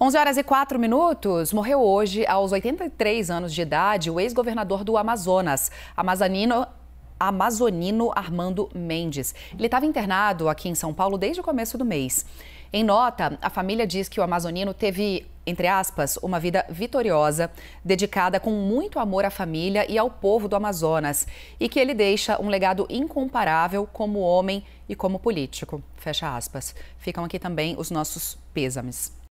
11h04, morreu hoje, aos 83 anos de idade, o ex-governador do Amazonas, Amazonino Armando Mendes. Ele estava internado aqui em São Paulo desde o começo do mês. Em nota, a família diz que o amazonino teve, entre aspas, uma vida vitoriosa, dedicada com muito amor à família e ao povo do Amazonas, e que ele deixa um legado incomparável como homem e como político. Fecha aspas. Ficam aqui também os nossos pêsames.